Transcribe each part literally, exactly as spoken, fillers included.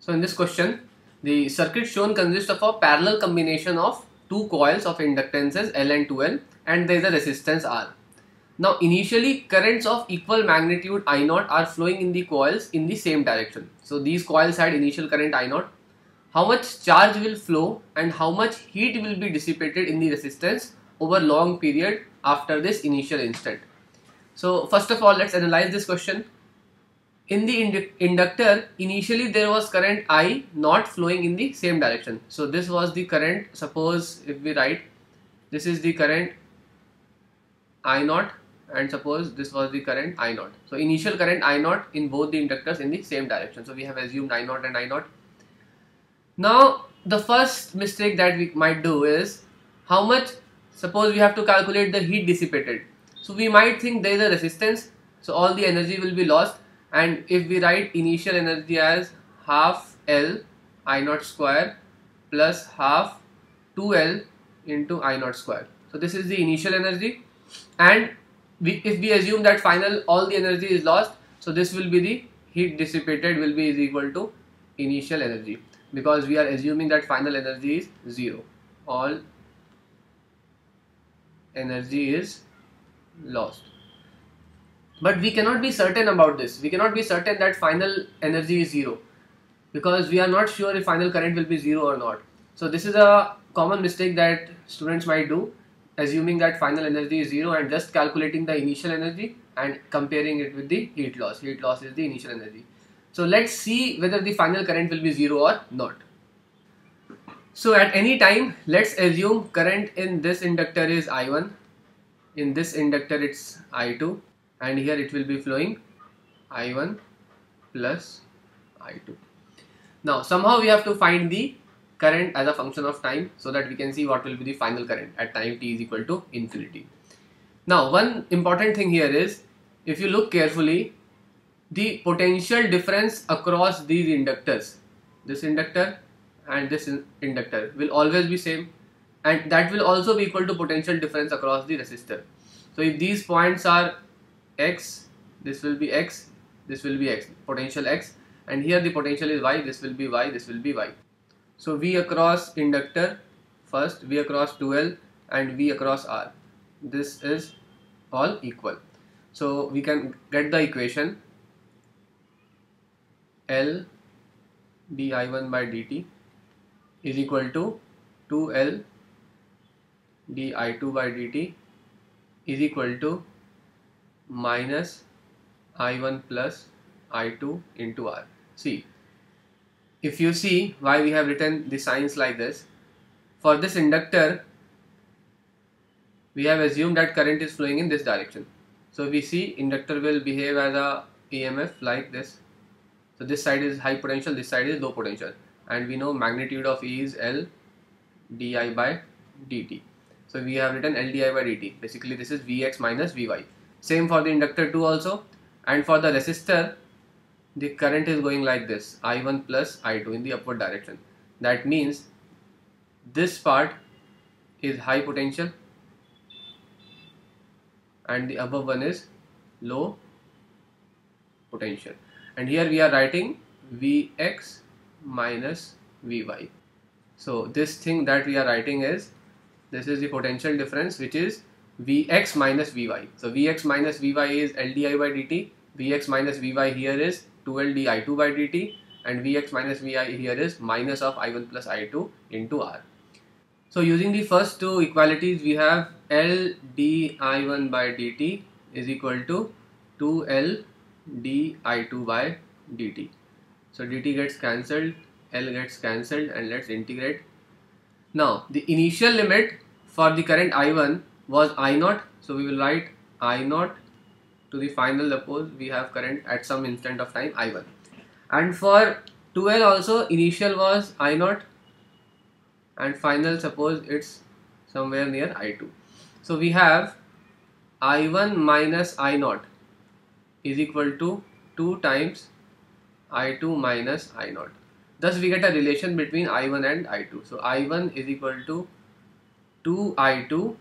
So in this question, the circuit shown consists of a parallel combination of two coils of inductances L and two L, and there is a resistance R. Now initially currents of equal magnitude I zero are flowing in the coils in the same direction. So these coils had initial current I zero. How much charge will flow and how much heat will be dissipated in the resistance over long period after this initial instant? So first of all, let's analyze this question. In the indu inductor, initially there was current I not flowing in the same direction. So this was the current, suppose if we write, this is the current I zero and suppose this was the current I zero. So initial current I zero in both the inductors in the same direction. So we have assumed I zero and I zero. Now the first mistake that we might do is how much, suppose we have to calculate the heat dissipated. So we might think there is a resistance, so all the energy will be lost, and if we write initial energy as half L I zero square plus half two L into I zero square. So this is the initial energy, and we, if we assume that final all the energy is lost, so this will be the heat dissipated will be is equal to initial energy, because we are assuming that final energy is zero, all energy is lost. But we cannot be certain about this, we cannot be certain that final energy is zero, because we are not sure if final current will be zero or not. So this is a common mistake that students might do, assuming that final energy is zero and just calculating the initial energy and comparing it with the heat loss. Heat loss is the initial energy. So let's see whether the final current will be zero or not. So at any time, let's assume current in this inductor is I one, in this inductor it's I two, and here it will be flowing I one plus I two. Now somehow we have to find the current as a function of time so that we can see what will be the final current at time t is equal to infinity. Now one important thing here is, if you look carefully, the potential difference across these inductors, this inductor and this in inductor will always be same, and that will also be equal to potential difference across the resistor. So if these points are x, this will be x, this will be x, potential x, and here the potential is y, this will be y, this will be y. So V across inductor first, V across two L and V across R, this is all equal. So we can get the equation L d I one by dt is equal to two L d I two by dt is equal to minus I one plus I two into R. See, if you see why we have written the signs like this, for this inductor we have assumed that current is flowing in this direction. So we see inductor will behave as a E M F like this. So this side is high potential, this side is low potential, and we know magnitude of E is L di by dt. So we have written L di by dt. Basically this is Vx minus Vy. Same for the inductor two also, and for the resistor the current is going like this, I one plus I two in the upward direction. That means this part is high potential and the above one is low potential. And here we are writing Vx minus Vy. So this thing that we are writing is, this is the potential difference which is Vx minus Vy. So Vx minus Vy is L di by dt, Vx minus Vy here is two L d I two by dt, and Vx minus Vy here is minus of I one plus I two into R. So using the first two equalities we have L d I one by dt is equal to two L d I two by dt. So dt gets cancelled, L gets cancelled, and let's integrate. Now the initial limit for the current I one was I zero, so we will write I zero to the final, suppose we have current at some instant of time I one. And for two L also initial was I zero and final, suppose it's somewhere near I two. So we have I one minus I zero is equal to two times I two minus I zero. Thus we get a relation between I one and I two. So I one is equal to two I two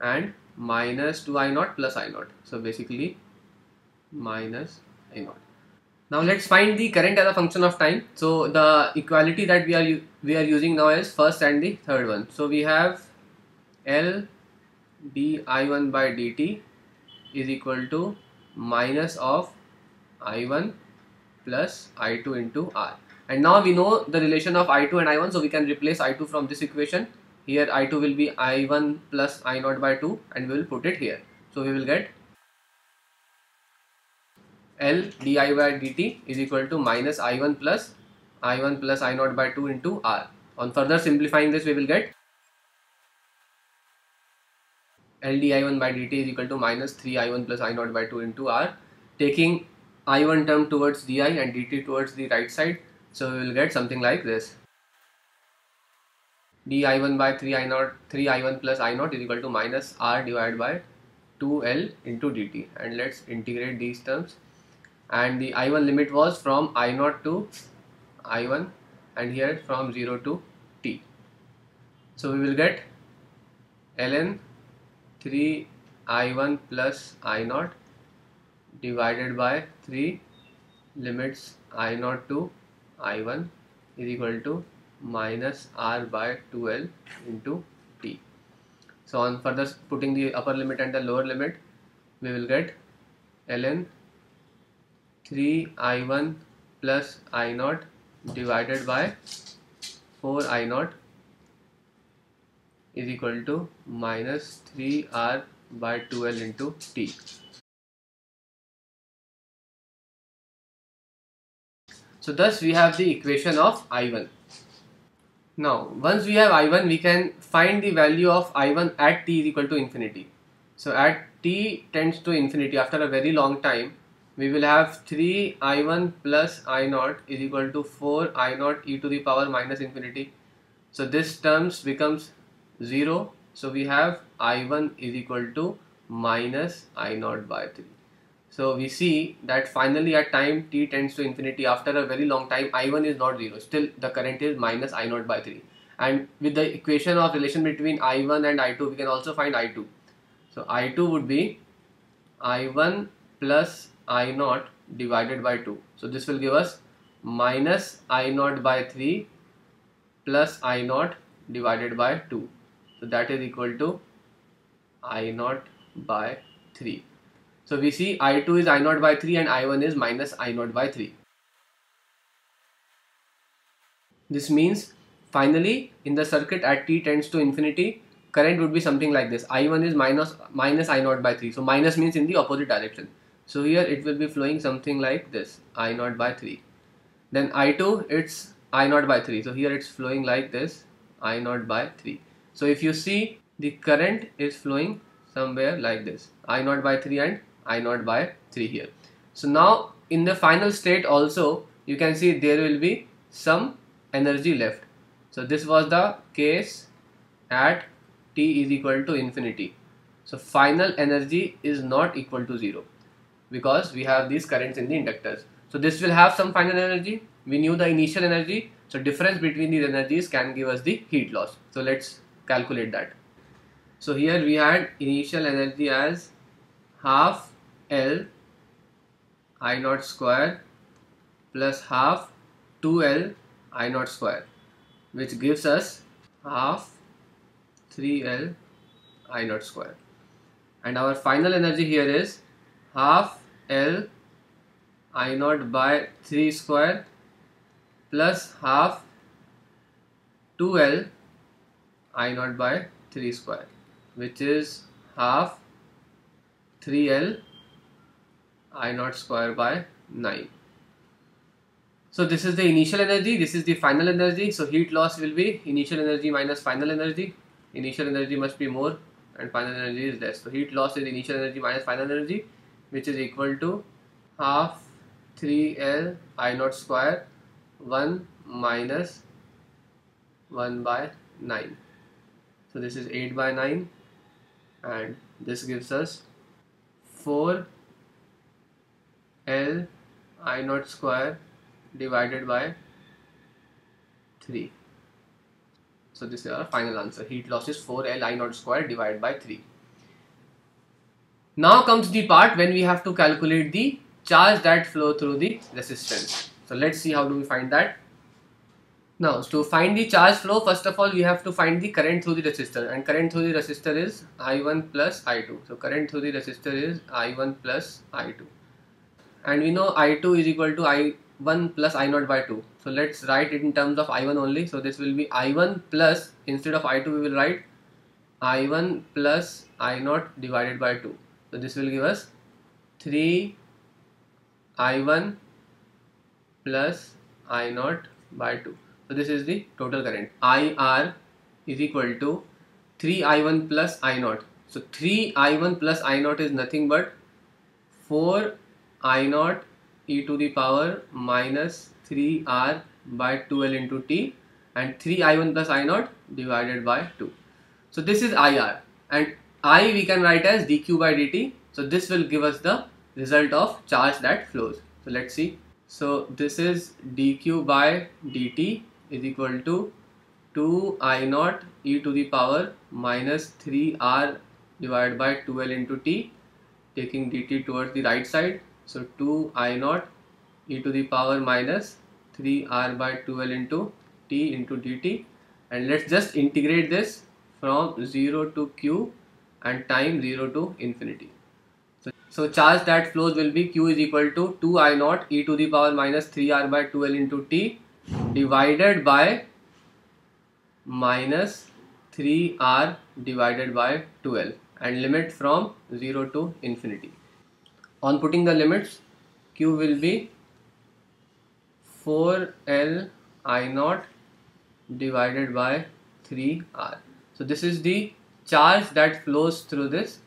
and minus two I zero plus I zero. So basically minus I zero. Now let's find the current as a function of time. So the equality that we are we are using now is first and the third one. So we have L d I one by dt is equal to minus of I one plus I two into R. And now we know the relation of I two and I one, so we can replace I two from this equation. Here I two will be I one plus I zero by two, and we will put it here. So we will get L di by dt is equal to minus I one plus I one plus I zero by two into R. On further simplifying this, we will get L d I one by dt is equal to minus three I one plus I zero by two into R, taking I one term towards di and dt towards the right side. So we will get something like this: d I one by three I zero three I one plus I zero is equal to minus R divided by two L into dt. And let's integrate these terms. And the I one limit was from I zero to I one, and here from zero to t. So we will get ln three I one plus I zero divided by three limits I zero to I one is equal to minus R by two L into t. So on further putting the upper limit and the lower limit, we will get ln three I one plus I zero divided by four I zero is equal to minus three R by two L into t. So thus we have the equation of I one. Now once we have I one, we can find the value of I one at t is equal to infinity. So at t tends to infinity, after a very long time, we will have three I one plus I zero is equal to four I zero e to the power minus infinity. So this terms becomes zero. So we have I one is equal to minus I zero by three. So we see that finally at time t tends to infinity, after a very long time, I one is not zero, still the current is minus I zero by three. And with the equation of relation between I one and I two, we can also find I two. So I two would be I one plus I zero divided by two. So this will give us minus I zero by three plus I zero divided by two. So that is equal to I zero by three. So we see I two is I zero by three and I one is minus I zero by three. This means finally in the circuit at t tends to infinity, current would be something like this. I one is minus, minus I zero by three. So minus means in the opposite direction. So here it will be flowing something like this, I zero by three. Then I two, it's I zero by three. So here it's flowing like this, I zero by three. So if you see, the current is flowing somewhere like this, I zero by three and I zero by three here. So now in the final state also, you can see there will be some energy left. So this was the case at t is equal to infinity. So final energy is not equal to zero because we have these currents in the inductors. So this will have some final energy. We knew the initial energy. So difference between these energies can give us the heat loss. So let's calculate that. So here we had initial energy as half L I zero square plus half two L I zero square, which gives us half three L I zero square, and our final energy here is half L I zero by three square plus half two L I zero by three square, which is half three L I zero square by nine. So this is the initial energy, this is the final energy. So heat loss will be initial energy minus final energy. Initial energy must be more and final energy is less. So heat loss is initial energy minus final energy, which is equal to half three L I zero square one minus one by nine. So this is eight by nine, and this gives us four L I zero square divided by three. So this is our final answer. Heat loss is four L I zero square divided by three. Now comes the part when we have to calculate the charge that flow through the resistance. So let's see how do we find that. Now to find the charge flow, first of all we have to find the current through the resistor, and current through the resistor is I one plus I two. So current through the resistor is I one plus I two, and we know I two is equal to I one plus I zero by two. So let's write it in terms of I one only. So this will be I one plus, instead of I two we will write I one plus I zero divided by two. So this will give us three I one plus I zero by two. So this is the total current. I R is equal to three I one plus I zero. So three I one plus I zero is nothing but four I zero e to the power minus three R by two L into T, and three I one plus I zero divided by two. So this is I R, and I we can write as dq by dt. So this will give us the result of charge that flows. So let's see. So this is dq by dt is equal to two I zero e to the power minus three R divided by two L into T, taking dt towards the right side. So two I zero e to the power minus three R by two L into T into dt, and let's just integrate this from zero to q and time zero to infinity. So, so charge that flows will be q is equal to two I zero e to the power minus three R by two L into T divided by minus three R divided by two L, and limit from zero to infinity. On putting the limits, q will be four L I zero divided by three R. So this is the charge that flows through this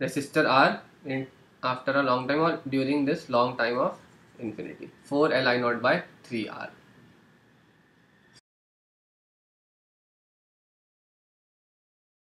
resistor R in after a long time, or during this long time of infinity, four L I zero by three R.